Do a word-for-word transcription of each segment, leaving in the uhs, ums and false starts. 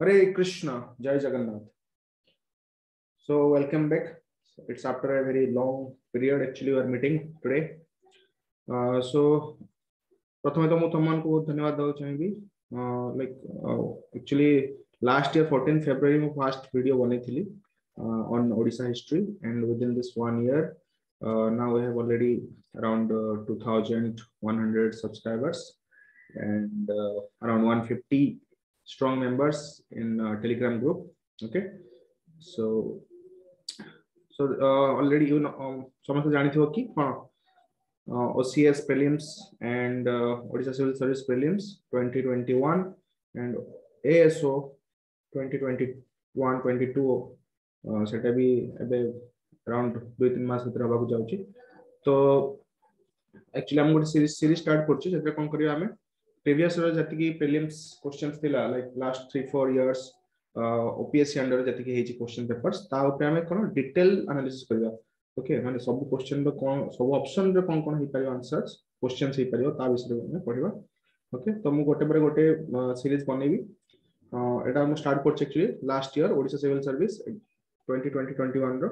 Hare Krishna, Jai Jagannath. So welcome back. It's after a very long period actually we are meeting today. Uh, so प्रथमे तो मु तमन को धन्यवाद दउ चाहिबी like actually last year fourteen February में फर्स्ट वीडियो बने थी on Odisha history and with in this one year now we have already around two thousand one hundred subscribers and around one hundred fifty strong members in uh, Telegram group. Okay, so so uh, already you know some of you जानते हो कि हां Uh, O C S prelims and uh, Odisha Civil Service prelims twenty twenty-one and A S O twenty twenty-one twenty-two uh, seta bi ebe around two three months bhitara baku jauchi to actually am got series series start korchi jeta kon kariya ame previous year jati ki prelims questions thila like last three four years uh, O P S C under jati ki heji question papers ta upare ame kon detail analysis kariya. Okay, माने सब question रे कोन सब option रे कोन कोन हे पारि answers question हे पारियो ता विषय रे पढिबा. Okay, तो मु गोटे पर गोटे सीरीज बनेबी एटा मु स्टार्ट करछ actually last year Odisha civil service twenty twenty twenty-one रो.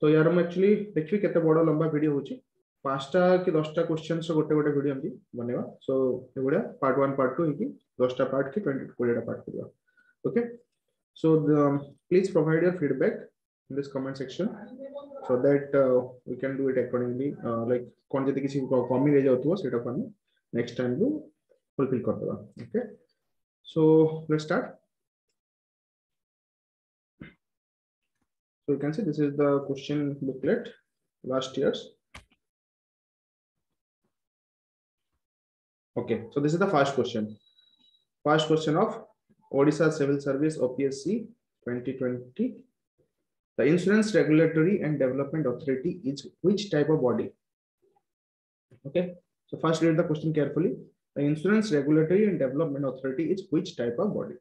तो यार हम एक्चुअली देखि केते बडो लंबा वीडियो होची पाँचटा कि दसटा क्वेश्चनस गोटे गोटे वीडियो हम बनेबा. सो एगुडा पार्ट one पार्ट two कि दसटा पार्ट कि twenty twenty-two टा पार्ट करियो. Okay, so please provide your feedback in this comment section so that uh, we can do it accordingly uh, like kon jete kisi कमी रह जाउतबो सेटा को next time को फुलफिल कर देबा. Okay, so let's start. So you can see this is the question booklet last years. Okay, so this is the first question first question of Odisha Civil Service O P S C twenty twenty. The Insurance Regulatory and Development Authority is which type of body? Okay, so first read the question carefully. The Insurance Regulatory and Development Authority is which type of body?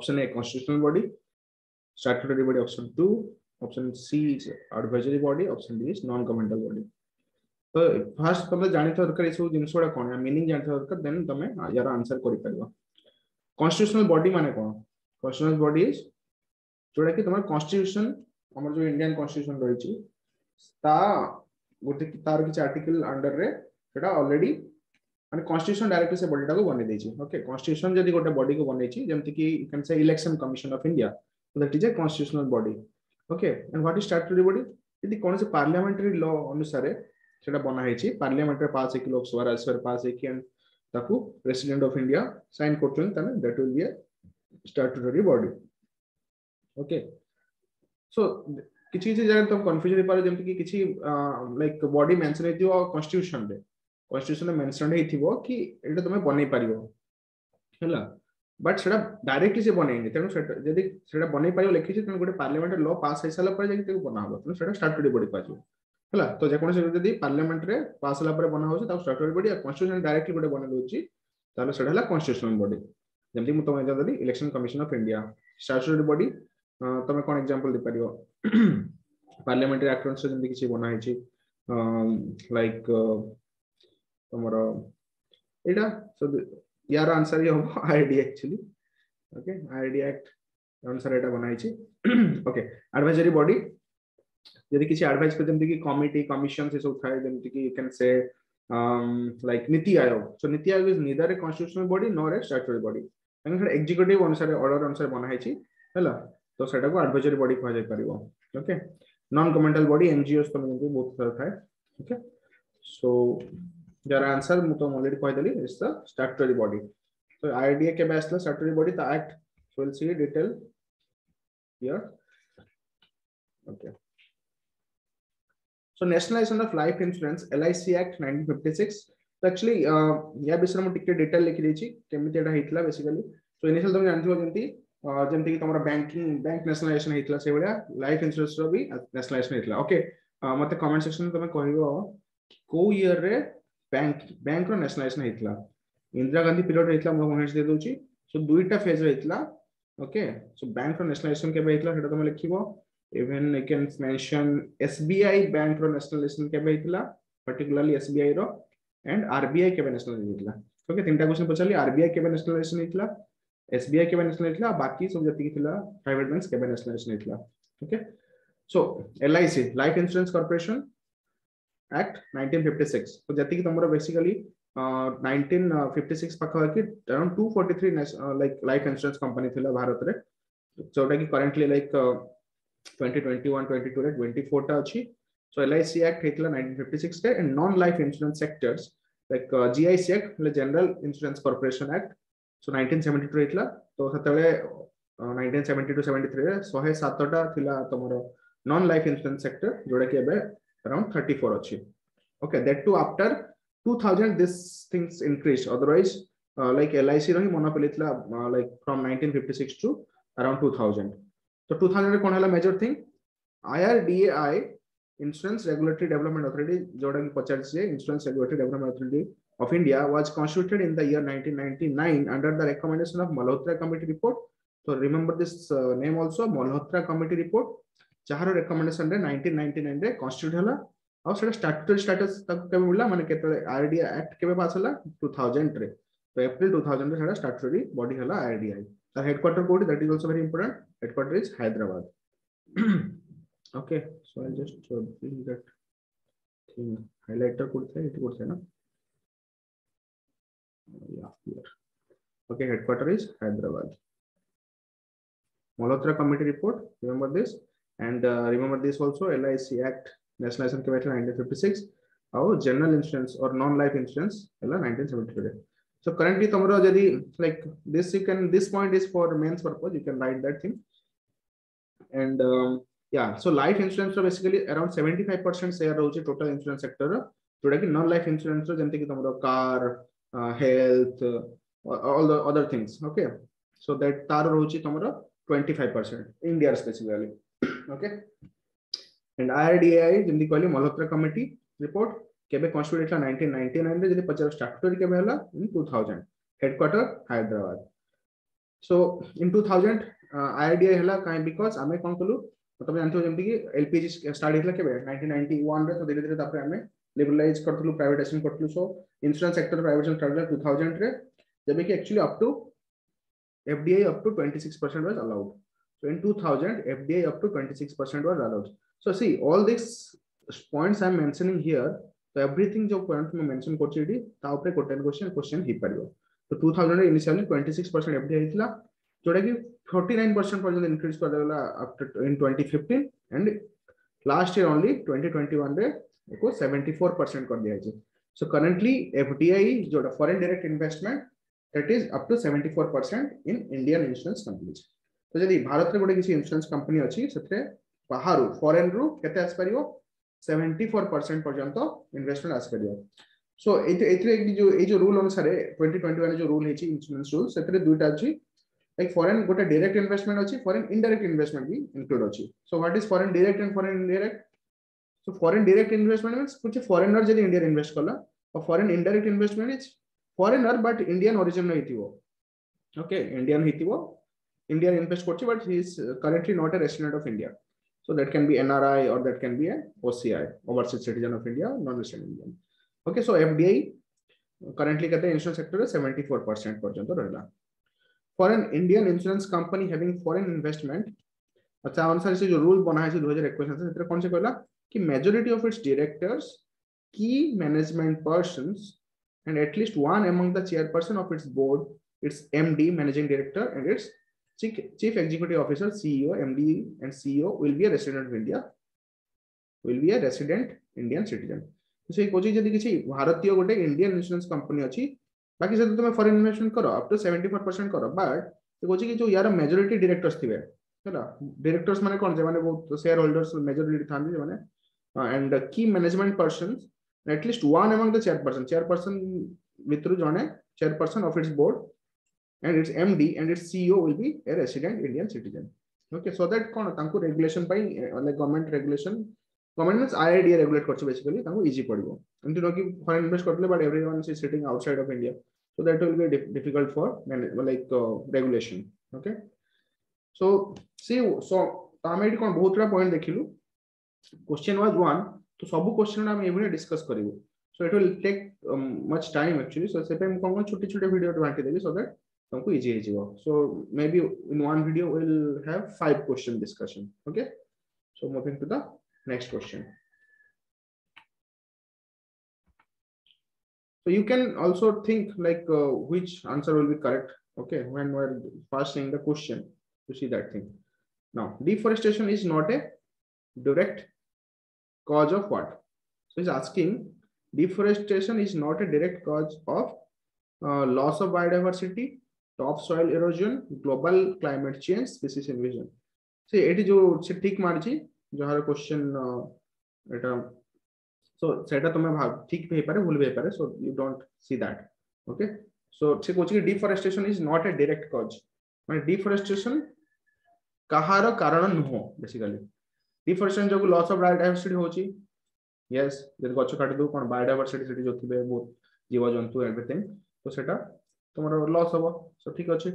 Option A, constitutional body. Statutory body, option two. Option C is advisory body. Option D is non-governmental body. So first तब जाने तो रखा इसको जिनसोड़ा कौन है meaning जाने तो रखा then तमें यारा answer कोरी करेगा. Constitutional body माने कौन? Constitutional body is जोड़ा कि तुम्हारे कॉन्स्टिट्यूशन हमर जो इंडियन कॉन्स्टिट्यूशन रही छी ता गोटे तार किछ आर्टिकल अंडर रे सेटा ऑलरेडी माने कॉन्स्टिट्यूशन डायरेक्टली से बॉडी टाको बने दे छी. ओके, कॉन्स्टिट्यूशन जदी गोटे बॉडी को बने छी जेमति कि you can say election commission of India that is a constitutional body. Okay, and what is statutory body यदि कोनसे पार्लियामेंटरी लॉ अनुसार सेटा बना हे छी पार्लियामेंट रे पास एक लोकसभा राज्यसभा रे पास एक एंड ताकू प्रेसिडेंट ऑफ इंडिया साइन करथुन तने that will be a statutory body. Okay, so किछि किछि जगह तुम कंफ्यूजन पारे जेम कि किछि लाइक बॉडी मेंशन हेतिबो कॉन्स्टिट्यूशन रे कॉन्स्टिट्यूशन मेंशन हेतिबो कि एटा तुमे बनै पारिबो हैला बट सेटा डायरेक्टली से बनैनी तनो सेटा जदी सेटा बनै पारिबो लेखि छै तनो गोटे पार्लियामेंट लॉ पास हैसाला पर जेकि तेको बनाबो तनो सेटा स्टैट्यूटरी बॉडी पाजो हैला. तो जे कोनो से जदी पार्लियामेंट रे पास होला पर बना होछ ता स्टैट्यूटरी बॉडी आ कॉन्स्टिट्यूशन डायरेक्टली गोटे बनै दोछि ताले सेटा हैला कॉन्स्टिट्यूशनल बॉडी जेमति मु तुमे जदी election commission of India statutory body तमे कोन एग्जांपल दे परियो पार्लियामेंटरी एक्ट अनुसार जंदे किछि बना हेछि लाइक तमरो एटा सो यार आंसर ही हो ID actually. Okay, ID act अनुसार एटा बना हेछि. ओके, एडवाइजरी बॉडी यदि किछि एडवाइस कर जंदे कि कमिटी कमीशन से सब थाय जंदे कि you can say like NITI Aayog. So NITI Aayog is neither a constitutional body nor a statutory body and executive अनुसार ऑर्डर अनुसार बना हेछि हैला. तो सेटा को एडवाइजरी बॉडी कह जाय परिवो. Okay, non governmental body NGOs तो में बहुत सारा थाए. ओके, सो यार आंसर मु तो ऑलरेडी कह देली इज द स्टैट्यूटरी बॉडी. तो आईडीए के बेसला statutory body the act so will see detail here. Okay, so nationalisation of life insurance L I C act nineteen fifty-six. तो एक्चुअली या बिषय में टिके डिटेल लिख दै छी केमिति एटा हितला बेसिकली. सो इनिशियल तो जानथि हो जंती जमती तुम बैंकिंग बैंक नेशनलाइजेशन होता से भाया लाइफ इन्शुरेंस भी नेशनलाइजेशन होता. ओके, मत कमेंट सेक्शन तुम कह कौ ईयर रे बैंक बैंक नेशनलाइजेशन होता इंदिरा गांधी पीरियड होता मैं दे दूसरी. सो दुईटा फेज होता. ओके, सो बैंक नेशनलाइजेशन के तुम लिख even I can mention SBI bank nationalisation के पर्टिकुलरली एसबीआई रो एंड आरबीआई के नेशनलाइजेशन होता. ओके, तीन क्वेश्चन पचारि आरबीआई के नेशनलाइजेशन होता S B I के बैन नेशनल इतला बाकी सब जति के थिला प्राइवेट बैंक्स के बैन नेशनल इतला okay so L I C life insurance corporation act nineteen fifty-six तो जति के तमरो बेसिकली nineteen fifty-six पखा कि around two forty-three like life insurance company थिला भारत रे जोटा कि currently like twenty twenty-one twenty-two रे twenty-four टा अछि so L I C act हेतला nineteen fifty-six के and non life insurance sectors like G I C act ले general insurance corporation act so nineteen seventy-two इतला तो सतले nineteen seventy-two seventy-three रे one oh seven टा थिला तमरो नॉन लाइफ इंश्योरेंस सेक्टर जोडे के बे अराउंड thirty-four अछि okay that to after two thousand this things increase otherwise like L I C रही मोनोपोली इतला like from nineteen fifty-six to around two thousand तो two thousand रे कोन हला major thing I R D A I insurance regulatory development authority जोडे के fifty से insurance regulatory development authority of India was constituted in the year nineteen ninety-nine under the recommendation of Malhotra Committee report. So remember this uh, name also, Malhotra Committee report. Jahar recommendation re nineteen ninety-nine re constitute hala. Aur seta statutory status tak kebe mila mane kete I R D I Act kebe pass hala two thousand re. So April two thousand re seta statutory body hala I R D I. The headquarter code that is also very important. Headquarter is Hyderabad. Okay, so I'll just uh, bring that thing highlighter code hai, it code hai na. Yeah, here. Okay, headquarters is Hyderabad. Malhotra Committee report. Remember this, and uh, remember this also. L I C Act, Nationalization Committee nineteen fifty-six. Our general insurance or non-life insurance, nineteen seventy-three. So currently, tomorrow, jadi like this, you can. This point is for mains purpose. You can write that thing. And um, yeah, so life insurance so basically around seventy-five percent share of the total insurance sector. Today, non-life insurance so jante ki tomorrow car. Uh, health, uh, all the other things. Okay, so that tar rochi tomorrow twenty-five percent India specifically. Okay, and I R D A I jindi kali Malhotra Committee report kebe constituted in nineteen ninety-nine re jodi fifty statutory kebe hala in two thousand headquarter Hyderabad. So in two thousand uh, I R D A I hala kai because ame kon kolu matlab janthio jindi ki L P G start hitla kebe nineteen ninety-one re so dhire dhire tapre ame liberalize करतलु privatisation करतलु so insurance sector privatisation करला two thousand रे जबे कि actually up to F D I up to twenty-six percent was allowed so in two thousand F D I up to twenty-six percent was allowed so see all this points I am mentioning here तो everything जो point में mention करछिडी ता ऊपर कोटेन question question हि परबो तो two thousand रे initially twenty-six percent F D I हितला जोडे कि forty-nine percent पर्यंत इंक्रीज कर देला after in twenty fifteen and last year only twenty twenty-one रे को seventy-four percent कर दिया है so currently F D I जो foreign direct investment that is up to seventy-four percent in Indian insurance companies तो यदि भारत रे गोटे किसी इंश्योरेंस कंपनी अछि सेते बाहर फॉरेन रु केते आस परियो seventy-four percent पर्यंत इन्वेस्टमेंट आस परियो सो एते एते जो ए जो रूल अनुसार twenty twenty-one जो रूल हेछि इंश्योरेंस रूल सेते दुटा अछि लाइक फॉरेन गोटे डायरेक्ट इन्वेस्टमेंट अछि फॉरेन इनडायरेक्ट इन्वेस्टमेंट भी इंक्लूड अछि so what is foreign direct and foreign indirect So foreign direct investment means कुछ foreigner जब इंडिया invest करला और foreign indirect investment is foreigner but Indian origin नहीं थी वो, okay Indian ही थी वो, Indian invest करती but he is currently not a resident of India, so that can be N R I or that can be an O C I overseas citizen of India non-resident Indian, okay so F D I currently कहते हैं insurance sector में seventy-four percent पर्यंत रहेगा, foreign Indian insurance company having foreign investment, अच्छा answer से जो rule बनाया है two thousand twenty-one से इतने कौन से कहला कि majority of its directors, key management persons, and at least one among the chairperson of its board, its M D, managing director, and its chief executive officer, C E O, M D, and C E O will be a resident of India, will be a resident Indian citizen. So ये कोची जल्दी किसी भारतीय गोटे Indian insurance company अच्छी, बाकी सब तो मैं foreign investment करो, up to seventy-four percent करो, but ये कोची कि जो यारा majority directors थी वे, है ना, directors माने कौन से माने वो shareholders majority थाने जो माने Uh, and the key management persons, at least one among the chairperson, chairperson mitru jone chairperson of its board and its M D and its C E O will be a resident Indian citizen. Okay, so that kon tanku regulation by uh, like government regulation, government means I R D A regulate karchi basically tanku easy padibo. And you know ki foreign invest karle but everyone is sitting outside of India, so that will be dif difficult for like uh, regulation. Okay, so see so tamedi kon bahut ra point dekhilu. Question was one तो सबु question हम एभरे discuss करिवो so it will take much time actually so सेपे हम कोन छोटे छोटे वीडियो बांटी देबी सो दैट तुमको इजी इजी हो so maybe in one video will have five question discussion okay so moving to the next question so you can also think like uh, which answer will be correct okay when we are passing the question to see that thing now deforestation is not a direct cause of what so is asking deforestation is not a direct cause of uh, loss of biodiversity topsoil erosion global climate change species invasion so it jo se tick marchi jahar question eta so seta tome bhag tick bhe pare bhul bhe pare so you don't see that okay so se kochi deforestation is not a direct cause man deforestation kahar karan nuho basically deforestation jo loss of biodiversity hochi yes jodi gacho kati do kon biodiversity seti jo thibe both jiva jantu everything to seta तुम्हारा loss हम सब ठीक अच्छे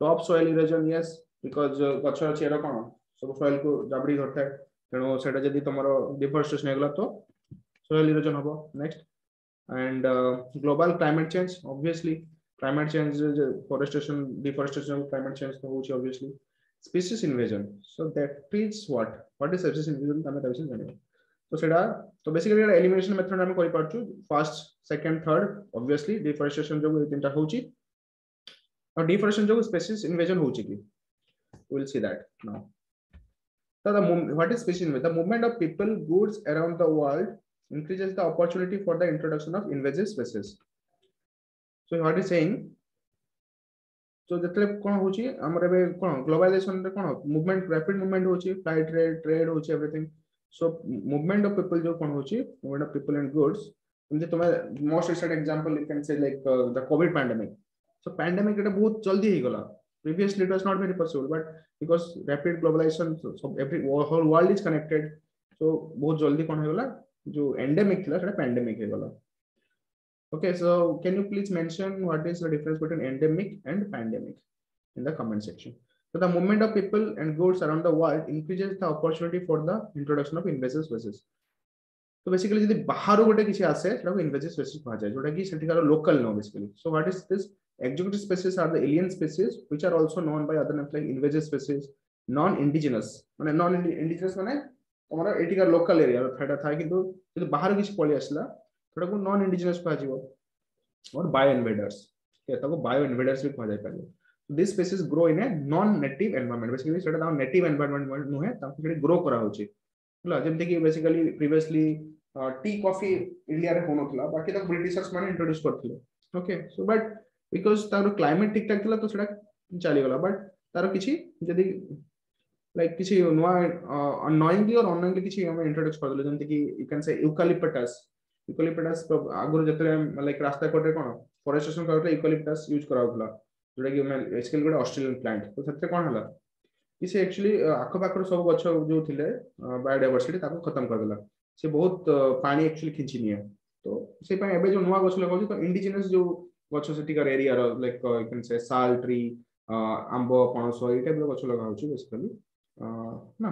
top soil erosion yes because गछ अछि era कोन सब soil को जाबड़ी धरता है तेनो सेटा जदी तुम्हारा डिफॉरेस्टेशन हेगला तो सोइल इरोजन हबो next and global climate change obviously climate change forestation deforestation climate change तो होछि obviously species invasion so that is what what is species invasion हम तबसे जाने तो सेटा तो बेसिकली एलिमिनेशन मेथड हम करि पाछु first second third obviously deforestation जो तीनटा होछि और डिफरेंशिएशन जो स्पीशीज इन्वेजन हो चुकी we will see that now so the what is species invasion the movement of people goods around the world increases the opportunity for the introduction of invasive species so what is saying तो जतले कोन होची हमर बे कोन globalisation रे कोन movement rapid movement होची फ्लाइट रेट ट्रेड होची everything so movement of people जो कोन होची movement of people and goods हम जे तुम्हारे most recent example you can say like the COVID pandemic so pandemic it bahut jaldi hi gala previously it was not very possible but because rapid globalization so, so every whole world is connected so bahut jaldi kon hi gala jo endemic thila seta pandemic hi gala okay so can you please mention what is the difference between endemic and pandemic in the comment section so the movement of people and goods around the world increases the opportunity for the introduction of invasive species तो basically जदी बाहरो गोटे किसी आसे सेटा को invasive species कहा जाय जोटा कि सेटिकार local no basically so what is this exotic species are the alien species which are also known by other names like invasive species non indigenous माने non indigenous माने हमरा एटिकार लोकल एरिया फेटा था किंतु जदी बाहर किसी पळि आसला सेटा को नॉन इंडिजिनस कहा जाय और बायो इन्वेडर्स सेटा को बायो इन्वेडर्स भी कहा जाय पाले this species grow in a non native environment basically सेटा दा नेटिव एनवायरनमेंट नु है ता सेटा ग्रो करा होची होला जेमते कि basically previously tea coffee India रे होनो थला बाकी ता ब्रिटिशर्स माने इंट्रोड्यूस करथले ओके सो बट बिकॉज़ तार क्लाइमेट ठीक ठाक थला तो सेटा चली गला बट तार किछि जदी लाइक किछि नवा अननोइंगली और अननोइंगली किछि हम इंट्रोड्यूस कर देले जंते कि you can say eucalyptus eucalyptus आगरो जतरे लाइक रास्ता कोटे कोन फॉरेस्टेशन करते यूकैलिप्टस यूज कराउला जोटा कि मैं एक्चुअली गोटे ऑस्ट्रेलियन प्लांट तो सते कोन हला कि से एक्चुअली आखो पाखरो सब गछ जो थिले बायोडाइवर्सिटी ताको खत्म कर देला से बहुत पानी एक्चुअली खिंची निया तो से पय एबे जो नवा गछ लगाउ तो इंडिजिनस जो गछ सेटिकार एरिया रो like you can say sal tree आंबो पणस ए टाइप गछ लगा होची बेसिकली ना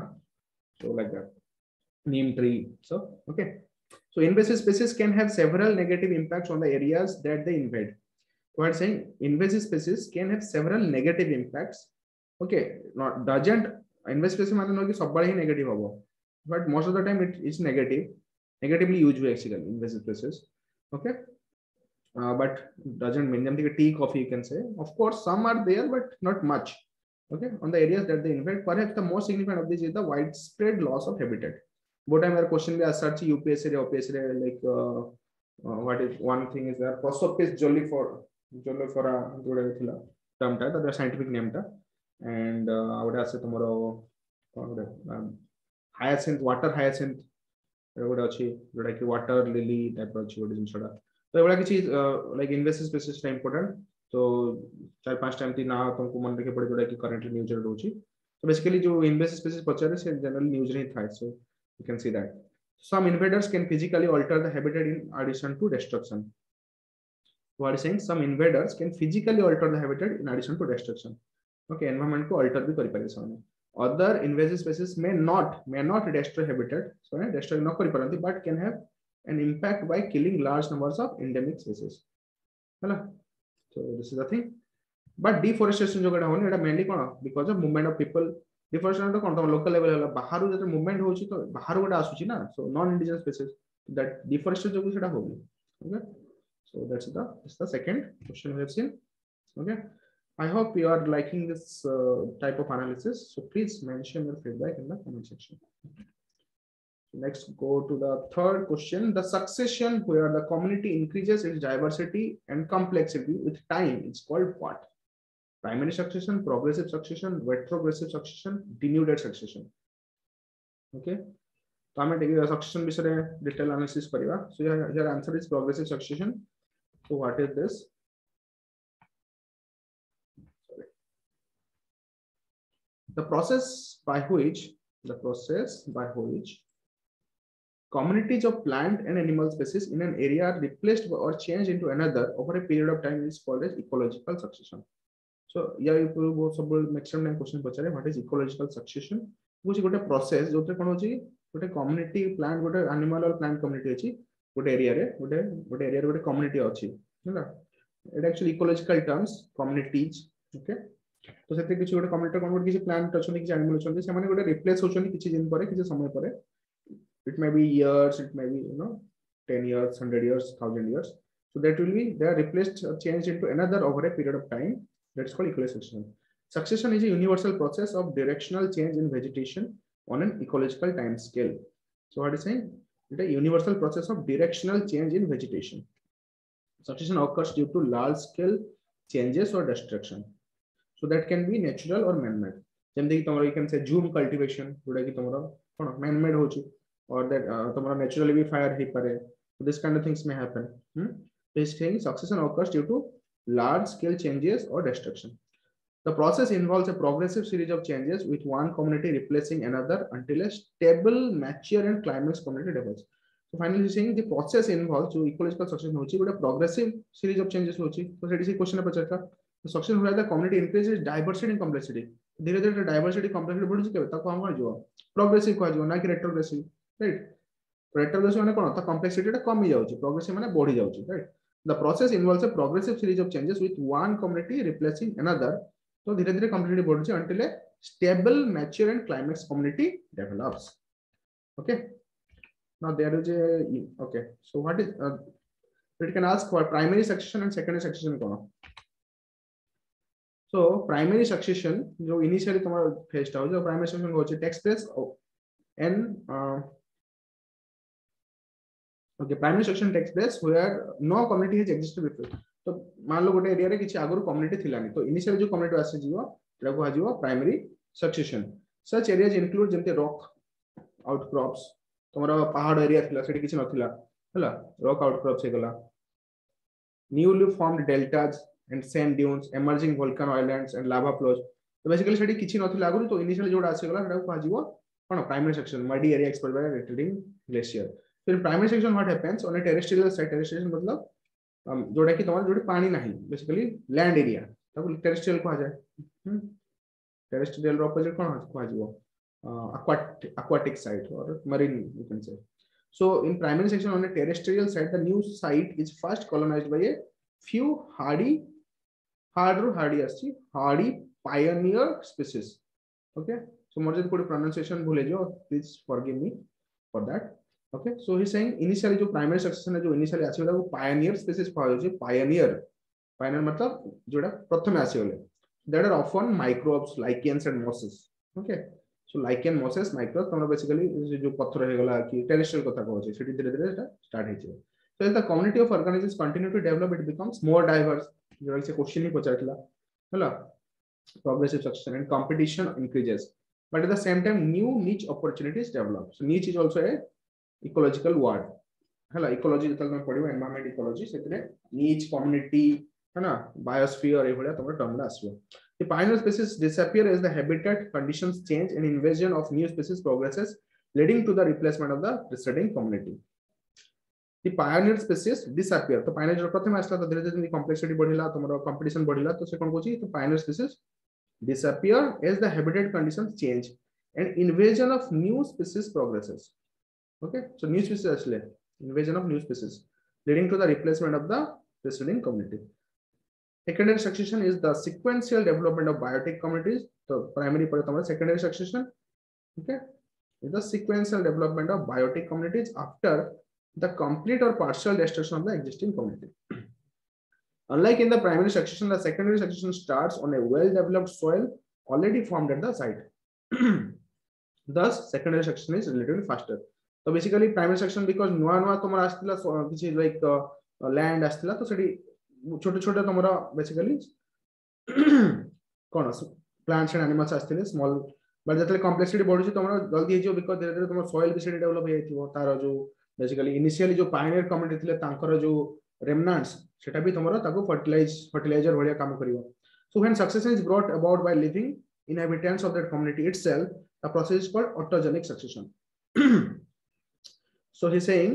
so like that neem tree so okay so invasive species can have several negative impacts on the areas that they invade we are saying invasive species can have several negative impacts okay not doesn't invasive species माने नो कि सब बारे ही negative होबो but most of the time it is negative negatively used actually invasive species okay Uh, but doesn't mean them like tea coffee you can say of course some are there but not much okay on the areas that they invade perhaps the most significant of this is the widespread loss of habitat but I have a question there search U P S C or O P S C like uh, uh, what is one thing is there prosopis jolifora jolifora जोड़ा थिला term टा the scientific name टा and I would ask tomorrow hyacinth water hyacinth जोड़ा अछि जोड़ा कि water lily type अछि गोटे जिनसडा तो एवला किछि like invasive species time important तो चार पांच टाइम ती ना तुमको मन रखे पड़े जोडा कि करंटली न्यूज रे होची तो बेसिकली जो इन्वेसिव स्पीशीज पचारे से जनरल न्यूज रे था so you can see that some invaders can physically alter the habitat in addition to destruction what is saying some invaders can physically alter the habitat in addition to destruction okay environment को alter भी करि पारे सने other invasive species may not may not destroy habitat so destroy न करि परंती but can have an impact by killing large numbers of endemic species. Hello. So this is the thing. But deforestation जो कड़ा होने mainly because of movement of people. Deforestation तो कौन local level बाहर जब movement हो तो बाहर वड़ा आसुची ना, so non-indigenous species that deforestation जो कुछ होगी. Okay, so that's the that's the second question we have seen. Okay, I hope you are liking this uh, type of analysis. So please mention your feedback in the comment section. Next, go to the third question. The succession where the community increases its diversity and complexity with time is called what? Primary succession, progressive succession, retrogressive succession, denuded succession. Okay. So I am taking the succession before detail analysis. So your, your answer is progressive succession. So what is this? Sorry. The process by which the process by which communities of plant and animal species in an area are replaced or changed into another over a period of time is called as ecological succession. So yeah, you could maximum question what is ecological succession? Which got a process a community plant got an animal or plant community what area what area what a community it actually ecological terms communities. Okay, so that is a community plant animal replace it may be years, it may be you know ten years, one hundred years, one thousand years, so that will be they are replaced or changed into another over a period of time. That's called ecological succession. Succession is a universal process of directional change in vegetation on an ecological time scale. So what is saying? It's a universal process of directional change in vegetation. Succession occurs due to large-scale changes or destruction. So that can be natural or man-made. You can say zoom cultivation, man-made, or that uh, naturally be fire. So this kind of things may happen. Hmm? This thing, succession occurs due to large-scale changes or destruction. The process involves a progressive series of changes with one community replacing another until a stable, mature, and climax community develops. So finally, you're saying the process involves so ecological succession, but a progressive series of changes. So that is a question about the succession where the community increases diversity and complexity. There is a diversity complexity, progressive, not retrogressive, right? Retrogressive means complexity is less, progressive means body, right? The process involves a progressive series of changes with one community replacing another. So, slowly, completely body until a stable, mature, and climax community develops. Okay. Now there is a okay. So what is uh, it can ask for primary succession and secondary succession. So primary succession, you know, initially tomorrow faced out the primary succession goes to text this and uh, okay primary succession takes place where no community has existed before. So, मान लो गोटे area रे किछि आगुर community थिलानी तो initial जो community आसे जीवो एटा को आजीवो primary succession such areas include जेंते रॉक आउटक्रॉप्स तमरा पहाड़ एरिया थिला सेठी किछि नथिला हला रॉक आउटक्रॉप्स हे गला newly formed deltas and sand dunes emerging volcano islands and lava flows तो बेसिकली सेठी किछि नथिला आगुर तो इनिशियल जोडा आसे गला एटा को आजीवो कोन primary succession muddy area exposed by rating glacier फिर primary succession what happens on a terrestrial site terrestrial मतलब Um, जोड़ा कि तुम्हारे जोड़े पानी नहीं बेसिकली लैंड एरिया टेरेस्ट्रियल को आ जाए टेरेस्ट्रियल ऑपोजिट कौन को आज वो एक्वाटिक साइट और marine you can say so in primary section on terrestrial site the new site is first colonised by a few hardy harder hardy आसी hardy pioneer species okay so more जब कोई pronunciation भूल जाओ please forgive me for that. Okay, so he's saying initially जो primary succession है जो initially आसी वाला वो pioneer species पाया जो pioneer pioneer मतलब जोड़ा प्रथम आसी वाले that are often microbes, lichens and mosses. Okay, so lichen, mosses, microbes तो हम basically जो पत्थर है गला कि terrestrial को तक हो जाए फिर धीरे धीरे start हो जाए. So as the community of organisms continue to develop, it becomes more diverse. जोड़ा इसे question ही पूछा था हला progressive succession and competition increases, but at the same time new niche opportunities develop. So niche is also a ecological word हाला ecology जतल में पढिबो environment ecology सेतरे niche community है ना biosphere ए भलिया तमरा टर्म आसबो the pioneer species disappear as the habitat conditions change and invasion of new species progresses leading to the replacement of the preceding community. The pioneer species disappear तो pioneer जो प्रथम आसला तो धीरे धीरे complexity बढ़िला तमरा competition बढ़िला तो से कोन कोची तो pioneer species disappear as the habitat conditions change and invasion of new species progresses. Okay, so new species actually invasion of new species leading to the replacement of the preceding community. Secondary succession is the sequential development of biotic communities. So primary parathamara, secondary succession, okay, is the sequential development of biotic communities after the complete or partial destruction of the existing community. Unlike in the primary succession, the secondary succession starts on a well-developed soil already formed at the site. Thus, secondary succession is relatively faster. So basically, primary succession because noa noa tomara astila, so which is like uh, uh, land astila, so sadi chote chote tomara basically kono plants and animals astile small, but that complexity baduchi tomara jaldi hejo because there there tomara soil basically develop he thibo tar jo basically initially jo pioneer community thile tankar jo remnants seta bi tomara taku fertilize fertilizer bhaliya kaam karibo. So when succession is brought about by living inhabitants of that community itself, the process is called autogenic succession. So he's saying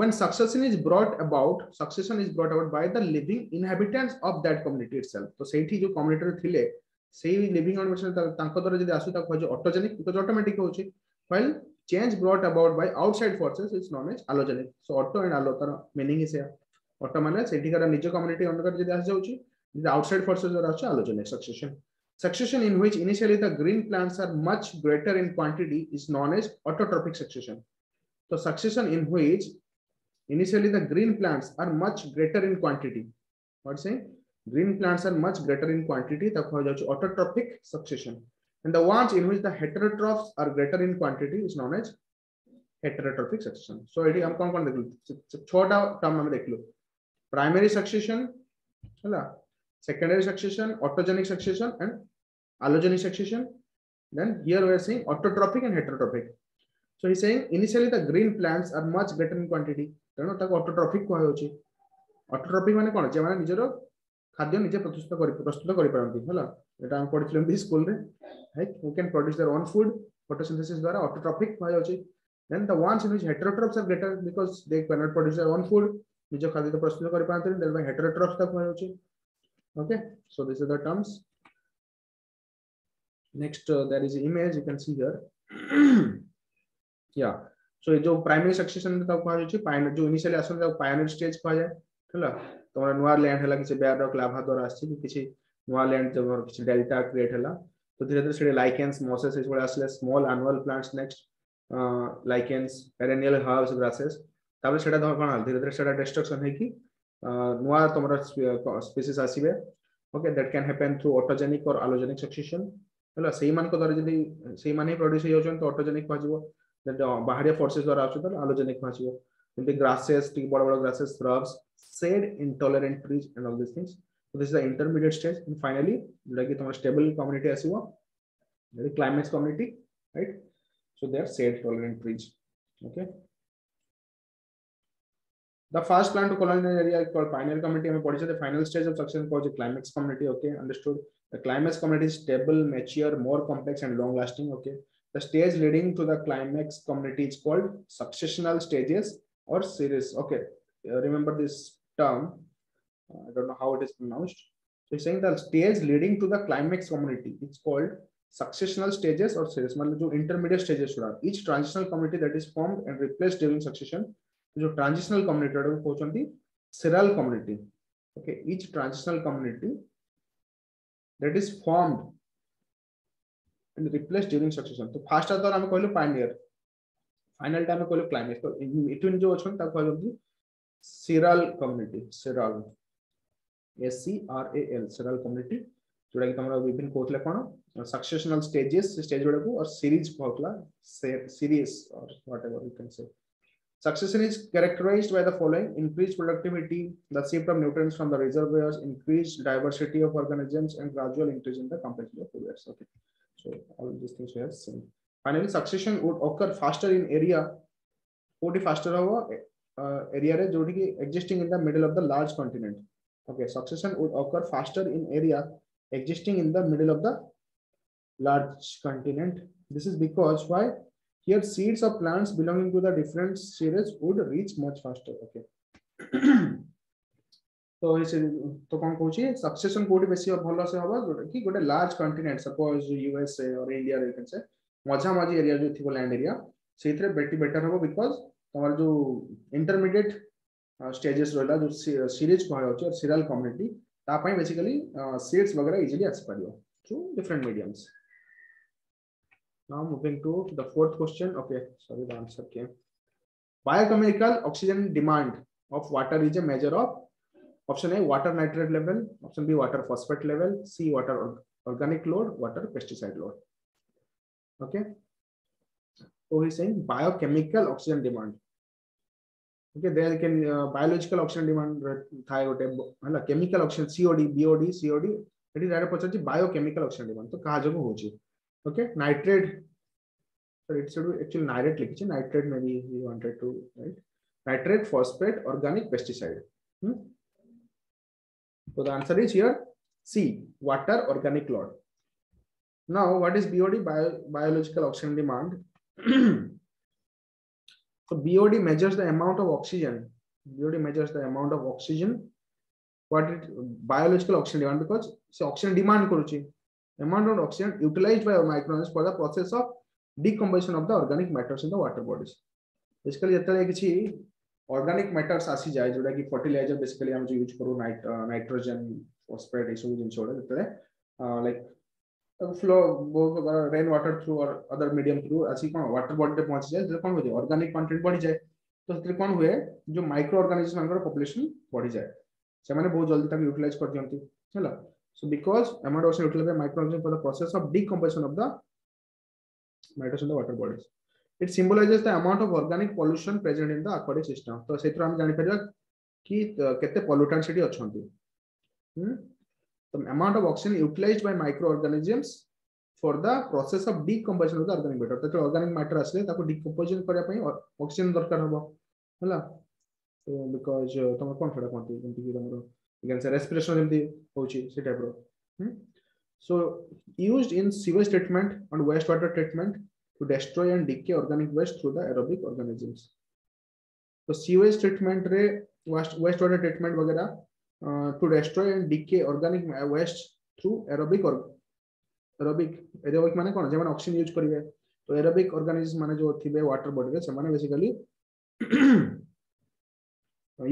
when succession is brought about, succession is brought about by the living inhabitants of that community itself. So say thi jo community re thile, say living inhabitants tanko dara jodi asu taku hoje autogenic because automatic hoche, while change brought about by outside forces is known as allogenic. So auto and allo tar meaning is here. Auto mane sei thi kara nijo community under jodi as jauchi, the outside forces are also allogenic succession. Succession in which initially the green plants are much greater in quantity is known as autotrophic succession. So succession in which initially the green plants are much greater in quantity. What's saying? Green plants are much greater in quantity. That's called autotrophic succession. And the ones in which the heterotrophs are greater in quantity is known as heterotrophic succession. So it is हम कौन कौन देख लो? छोटा term हमें देख लो. Primary succession, है secondary succession, autogenic succession, and allogenic succession. Then here we are saying autotrophic and heterotrophic. So he's saying initially the green plants are much greater in quantity. Then that autotrophic को है उची. Autotrophic माने कौन? जब माने निज़रो खाद्यों निज़े प्रस्तुत करी प्रस्तुत करी पड़ती है, हाला. ये टाइम पढ़ी चलें भी स्कूल में, right? Who can produce their own food? Photosynthesis द्वारा autotrophic है उची. Then the ones in which heterotrophs are greater because they cannot produce their own food. निज़ो खाद्य तो प्रस्तुत करी पड़ते हैं, then heterotrophs तक है उची. Okay, so these are the terms. Next, uh, there is an image you can see here. Yeah, so जो primary succession तब कहा जाती है, pioneer जो initially आसन तब pioneer stage कहा जाए, है ना? तो हमारा नया land है लाकिसे बेहद और लाभा दो रास्ते की किसी नया land जब और किसी delta create है ला, तो धीरे-धीरे से lichens, mosses इस वाले आसले small annual plants next, uh, lichens, perennial herbs, grasses, तब इस वाले तो हमारा कौन है? धीरे-धीरे से वाला destruction है कि नया तुम्हारा species आसी है, okay, that can happen through autogenic or allogenic succession, है ना? सही मान को दर जल्दी सही मान ही produce ही हो जाए तो autogenic हो जाएगा. बाहरी फोर्सेस द्वारा आप चलता है allogenic भाषी हो, इनके grasses, टी बड़ा बड़ा grasses, shrubs, shade intolerant trees and all these things. So this is the intermediate stage and finally like तुम्हारा stable community ऐसी हुआ, like climate community, right? So they are shade tolerant trees, okay? The first plant to colonize area is called pioneer community. हमें पढ़ी चलते final stage of succession को जो climate community, okay, understood? The climate community is stable, mature, more complex and long lasting, okay? The stage leading to the climax community is called successional stages or series. Okay, remember this term. I don't know how it is pronounced. So he's saying the stage leading to the climax community is called successional stages or series. मतलब intermediate stages होगा. Each transitional community that is formed and replaced during succession. जो transitional community होता है वो कौन सी? Serial community. Okay, each transitional community that is formed and replaced during succession. So first at all, I am calling pioneer. Final time I am calling climate. So it will जो अच्छा तब कहा जाती serial community, serial, S C R A L, serial community. जोड़ा कि तमरा विभिन्न कोटले कौनो successional stages stage वाले को और series Kotla series or whatever you can say. Succession is characterized by the following: increased productivity, the shift of nutrients from the reservoirs, increased diversity of organisms, and gradual increase in the complexity of food. Okay. So all these things we have seen. Finally, succession would occur faster in area, would faster over uh, area which is existing in the middle of the large continent. Okay, succession would occur faster in area existing in the middle of the large continent. This is because why? Here seeds of plants belonging to the different series would reach much faster. Okay. तो इसे तो कौन कौन चाहिए succession कोटी बेसी और भल्ला से होगा कि गोटे लार्ज कंटिनेंट सपोज यूएसए और इंडिया रेकन से मजा मजी एरिया जो थी वो लैंड एरिया से इतने बेटी बेटर होगा बिकॉज़ तुम्हारे जो इंटरमीडिएट स्टेजेस रहेला जो सीरीज कहा होती है और सीरियल कम्युनिटी तापाई basically uh, seeds वगैरह easily expand हो through different mediums. Now moving to the fourth question. Okay, sorry, the answer came. Biochemical oxygen demand of water is a measure of option A water nitrate level, option B water phosphate level, C water organic load, water pesticide load. Okay. So he's saying biochemical oxygen demand. Okay, there can uh, biological oxygen demand thyroid, chemical oxygen C O D, B O D, C O D. It is right option biochemical oxygen demand. So कहाँ जगह हो जी. Okay, nitrate. So it should be actually nitrate लिखी है. Nitrate maybe we wanted to right. Nitrate, phosphate, organic, pesticide. Hmm? So the answer is here C, water organic load. Now what is B O D? Bio, biological oxygen demand. So B O D measures the amount of oxygen. B O D measures the amount of oxygen. What it biological oxygen demand because so oxygen demand koruchi. Amount of oxygen utilized by microorganisms for the process of decomposition of the organic matters in the water bodies. Basically jatale kichi organic matters asi jae joda ki fertilizer basically am use karu nitrogen phosphate isu jin chode jatale like flow rain water through or other medium through asi kon water body te pahunchi jae jeta kon ho jae organic content badi jae to jeta kon hue jo microorganisms manakar population badi jae se mane bahut jaldi tak utilize kar dianti hala. So because amount of oxygen utilized by microorganisms for the process of decomposition of the matters in the water bodies. It symbolizes the amount of organic pollution present in the aquatic system. So सेत्र हम जाने पर कि कितने pollutants इटी अच्छा होती है. The amount of oxygen utilized by microorganisms for the process of decomposition of the organic matter. तो organic matter असली ताको decomposition कर जापाई और oxygen दरकार होगा, है ना? तो because तमर कौन फड़ा कौन थी जिनकी तमरो again say respiration jemti hochi se type ro. So used in sewage treatment and wastewater treatment to destroy and decay organic waste through the aerobic organisms. So sewage treatment re wastewater treatment vagera uh, to destroy and decay organic waste through aerobic or aerobic aerobic mane kon je mane oxygen use karibe to aerobic organisms mane jo thibe water body re se mane basically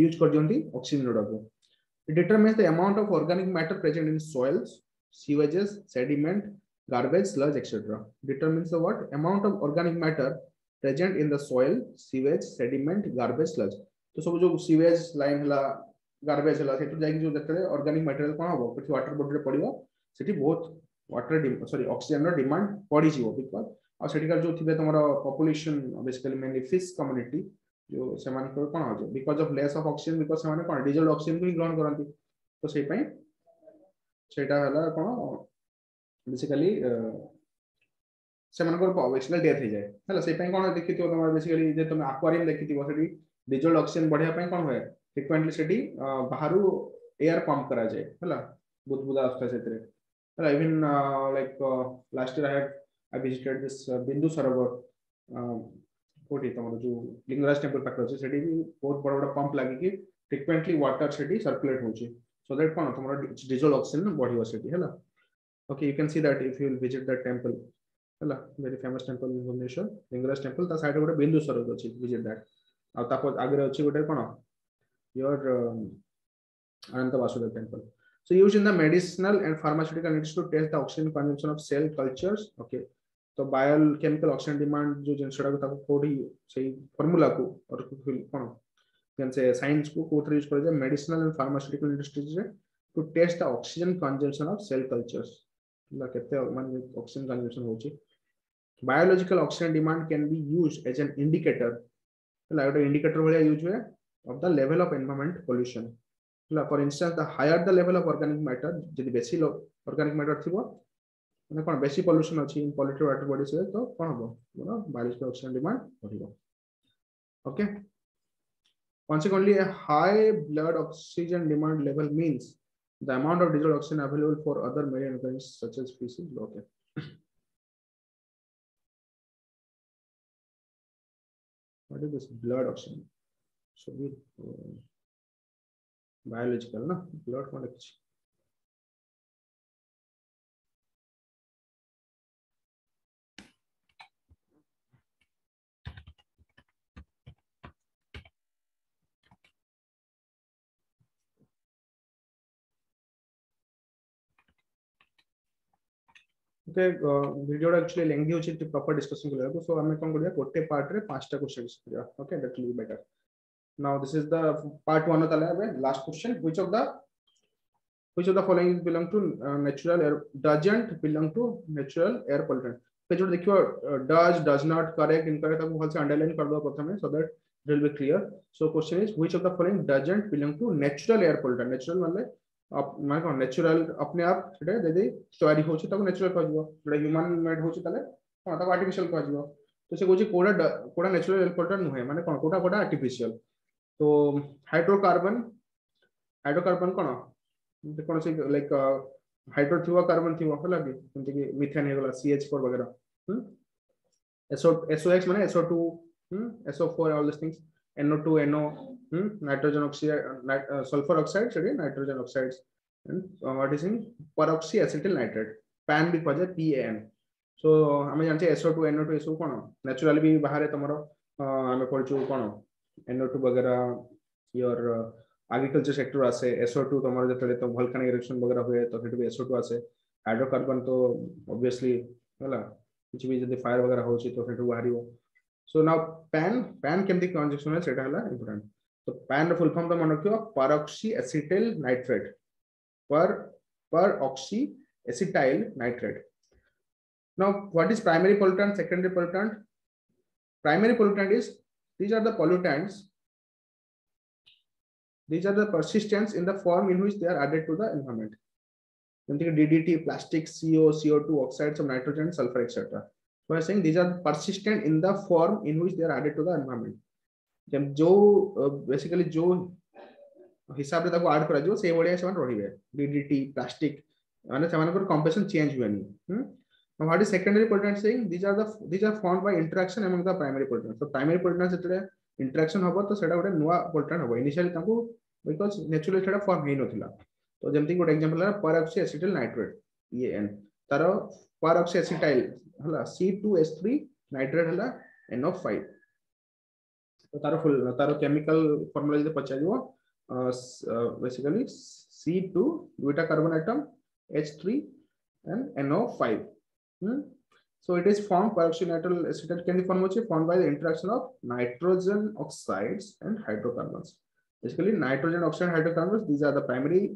use kar jonti oxygen load ko. It determines the amount of organic matter present in soils, sewages, sediment, garbage, sludge, et cetera. Determines the what amount of organic matter present in the soil, sewage, sediment, garbage, sludge. तो सब जो sewage, slime हला, garbage हला, तो जाएगी जो देखते हैं organic material कहाँ होगा? कुछ water body पड़ी हो, सिर्फ बहुत water demand, sorry, oxygen का demand पड़ी जी हो बिकॉज़ और सिर्फ का जो थी बे तुम्हारा population basically mainly fish community जो सेमाने को कौन हो because of less of oxygen because सेमाने कौन डिजल्ड ऑक्सीजन को ग्रहण करंती तो सेहि पई सेटा हला कौन बेसिकली सेमाने को ऑक्सीजन डेथ हो जाए हला सेहि पई कौन देखितो तुम बेसिकली जे तुम एक्वेरियम देखितो सेडी डिजल्ड ऑक्सीजन बढ़िया पई कौन होय फ्रिक्वेंटली सेडी बाहरो एयर पंप करा जाए हला बुदबुदा अवस्था सेतरे हला even like last year I had I visited this Bindu Sarovar कोटी तमरो जो लिंगराज टेंपल पाकर छै सेडी बहुत बड़ बड़ पंप लागि कि फ्रिक्वेंटली वाटर सेडी सर्कुलेट हो छै सो दैट कोन तमरो डिजोल ऑक्सीजन बढियो सेडी हैला. Okay you can see that if you will visit that temple हैला very famous temple in Bhubaneswar Lingaraj temple ता साइड गोटे बिंदु सरोवर छै विजिट दैट आ तापर आगे छै गोटे कोन your Ananta Vasudev temple. So use in the medicinal and pharmaceutical industry to test the oxygen consumption of cell cultures. Okay तो बायोकेमिकल ऑक्सीजन डिमांड जो जिनसडा को ताको कोडी सही फार्मूला को और कोन कैन से साइंस को कोथर यूज करे medicinal and pharmaceutical industries to test the oxygen consumption of cell cultures ला केते मान ऑक्सीजन कंजम्पशन होची. Biological oxygen demand can be used as an indicator ला एक इंडिकेटर भलिया यूज होय of the level of environment pollution ला for instance the higher the level of organic matter जदि बेसी लो ऑर्गेनिक मैटर थिबो माने कोन बेसी पोल्यूशन अछि इन पॉल्यूटेड वाटर बॉडीज रे तो कोन हो बोलो बायोलॉजिकल ऑक्सीजन डिमांड बढ़िबो. Okay consequently a high blood oxygen demand level means the amount of dissolved oxygen available for other marine organisms such as fish. Okay what is this blood oxygen so we biological ना blood कोन अछि okay video actually lengthy होची proper discussion करला को सो हमें कोन करिया कोटे पार्ट रे पांचटा क्वेश्चन करिया okay that will be better now this is the part one ताले हमें last question which of the which of the following belong to natural air doesn't belong to natural air pollutant पे जो देखियो does does not correct incorrect आपको भल से underline कर दो प्रथम में so that it will be clear so question is which of the following doesn't belong to natural air pollutant natural माने आप माने को natural अपने आप सेटा दे दे तयारी होची तब natural कहजो सेटा human made होची तले हां तब artificial कहजो तो से कोची कोडा कोडा natural air pollutant नहे माने कोन कोटा कोटा artificial तो hydrocarbon hydrocarbon कोन कोन से like hydro थिवा carbon थिवा होला कि जंते कि methane हे होला C H four वगैरह हम S O X माने S O two Hmm? S O four all these things N O two N O hmm? nitrogen oxide nit uh, sulfur oxide again nitrogen oxides and uh, what is in peroxyacetyl nitrate PAN भी पजे P A N so हमें जानते S O two N O two S O कोन naturally भी बाहर है तुम्हारा हमें पढ़चो कोन N O two वगैरह your agriculture sector आसे S O two तुम्हारा जब तले तो volcanic eruption वगैरह हुए तो फिर भी S O two आसे hydrocarbon तो obviously वाला कुछ भी जब fire वगैरह हो ची तो फिर बाहर ही हो so now pan pan chemical conjugation is it is important so pan full form the mano kyo peroxyacetyl nitrate per peroxyacetyl nitrate now what is primary pollutant secondary pollutant primary pollutant is these are the pollutants these are the persistence in the form in which they are added to the environment like D D T plastic C O C O two oxides of nitrogen sulfur etc so I am saying these are persistent in the form in which they are added to the environment then jo uh, basically jo hisab re taku add kara jibo sei boliya saman rohibe D D T plastic mane saman ko composition change huani hmm? now what is secondary pollutant saying these are the these are formed by interaction among the primary pollutant so primary pollutant setare interaction hobo to seda gote nua pollutant hobo initially taku because naturally seda form hei nothila to jemti gote example la peroxyacetyl nitrate P A N taro peroxyacetyl हला C two H three nitrate हला N O five तो तारो full तारो chemical formula जे पचाइबो basically C two दुटा carbon atom H three and N O five हम so it is form peroxyacetyl acetate can be form होचे form by the interaction of nitrogen oxides and hydrocarbons basically nitrogen oxide hydrocarbons these are the primary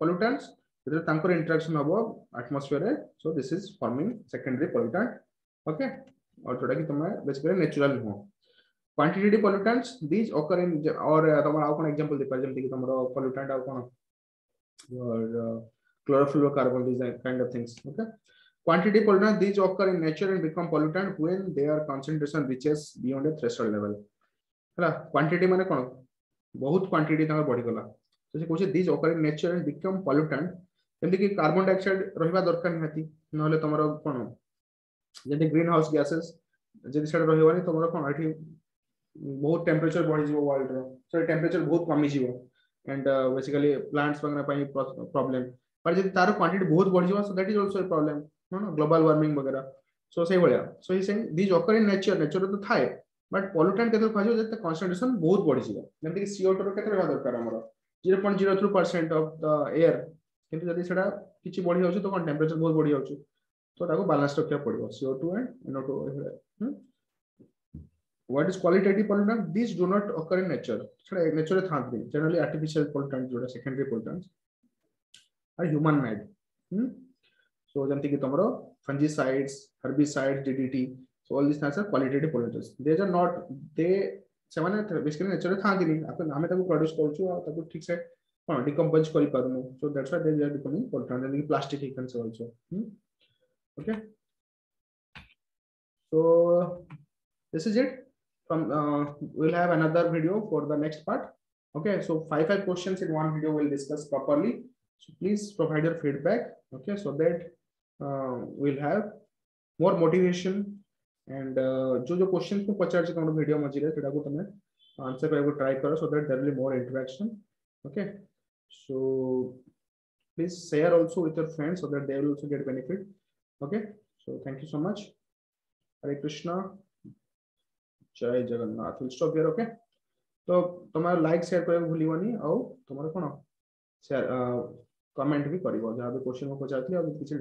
pollutants इधर तांकर interaction हबो atmosphere है so this is forming secondary pollutant okay और थोड़ा कि तुम्हें basically natural हो quantitative pollutants these occur in और तुम्हारा कोन एग्जांपल दे पर जम कि तुम्हारा पोल्यूटेंट आ कोन और chlorofluorocarbon these kind of things okay quantitative pollutant these occur in nature and become pollutant when their concentration reaches beyond a threshold level हला क्वांटिटी माने कोन बहुत क्वांटिटी तंग बढ़ि गला तो से कोसे these occur in nature and become pollutant जमती कि कार्बन डाइऑक्साइड रहिबा दरकार नहाती नहले तमरो कोन जदि ग्रीन हाउस गैसेस जदि सेट रहिबानी तमरो कोन आठी बहुत टेंपरेचर बढ़ि जिवो वर्ल्ड रो सो टेंपरेचर बहुत कमी जिवो एंड बेसिकली प्लांट्स वगैरह पाई प्रॉब्लम पर जदि तारो क्वांटिटी बहुत बढ़ि जिवो so that is also a problem नो नो ग्लोबल वार्मिंग वगैरह सो से भलिया so he saying these occur in nature nature तो थाए बट पोल्यूटेंट केते कहजो जते कंसंट्रेशन बहुत बढ़ि जिवो जमती कि C O two रो केते रहिबा दरकार हमरो zero point zero three percent of the air किंतु जदि सेटा किछि बढ़ि जाउछ तो कोन टेंपरेचर बहुत बढ़ि जाउछ तो ताको बैलेंस रखिया पड़िबो C O two and N O two हम what is qualitative pollutant this do not occur in nature सेटा नेचर रे थांत जनरली आर्टिफिशियल पोल्यूटेंट जोडा secondary pollutants are human made हम सो जंति कि तमरो fungicides herbicides D D T so all this things are qualitative pollutants they are not they सेमाने basically nature रे थांत नि अपन हमें ताको प्रोड्यूस करछु आ ताको ठीक से हां डिकम्पोज करि पारनु so that's why they are becoming pollutant like plastic ही कंस also okay so this is it from we will have another video for the next part okay so five five questions in one video will discuss properly so please provide your feedback okay so that we will have more motivation and जो जो questions को पचार जे हमर video मजिरे सेटा को तमे answer को try करो so that there will be more interaction okay so please share also with your friends so that they will also get benefit okay so thank you so much Hare Krishna Jai Jagannath we'll stop here okay तो तुम्हारा like share करबो भूलिबानी और तुम्हारा कोन share comment भी करबो जहां भी question को पचारथि और किछ